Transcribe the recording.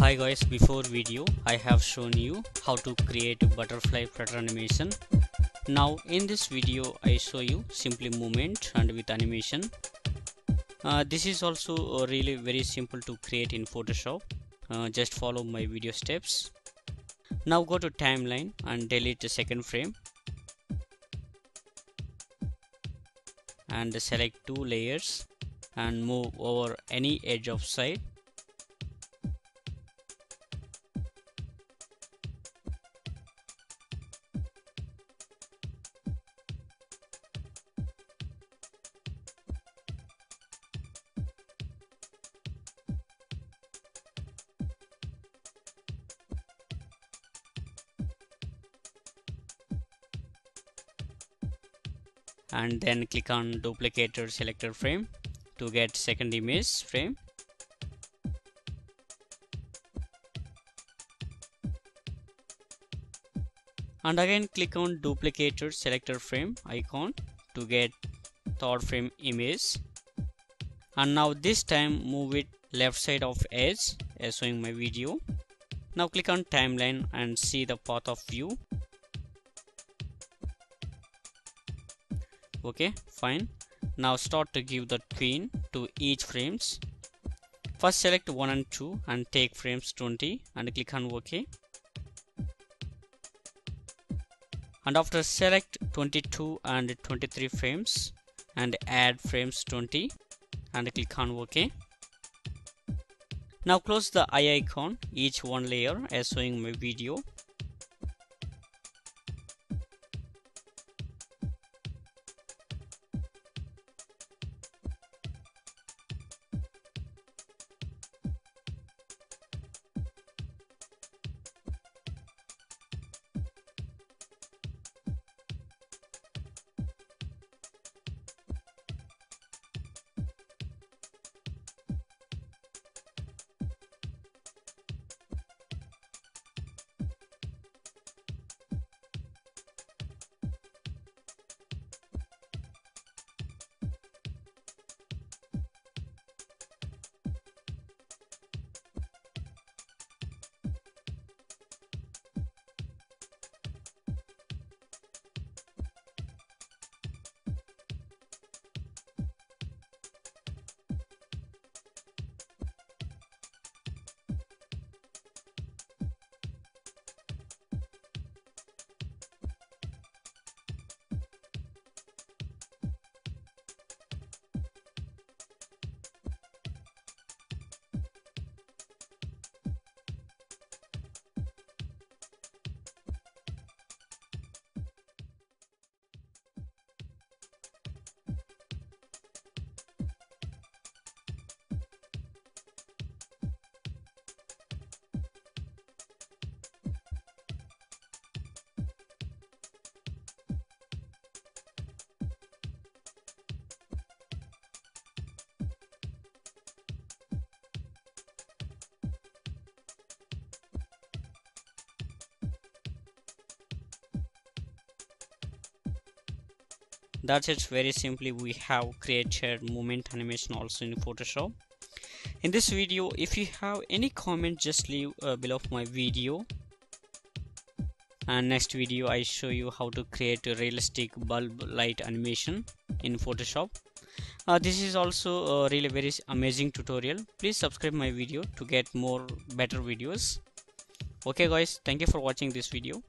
Hi guys, before video I have shown you how to create a butterfly flutter animation. Now in this video I show you simply movement and with animation. This is also really very simple to create in Photoshop. Just follow my video steps. Now go to timeline and delete the second frame and select two layers and move over any edge of side. And then click on duplicator selected frame to get second image frame. And again click on duplicator selected frame icon to get third frame image. And now this time move it left side of edge as showing my video. Now click on timeline and see the path of view. Okay, fine. Now start to give the tween to each frames. First select 1 and 2 and take frames 20 and click on OK. And after select 22 and 23 frames and add frames 20 and click on OK. Now close the eye icon each one layer as showing my video. That's it. Very simply we have created movement animation also in Photoshop. In this video, if you have any comment, just leave below my video, and next video I show you how to create a realistic bulb light animation in Photoshop. This is also a really very amazing tutorial. Please subscribe my video to get more better videos. Okay guys, thank you for watching this video.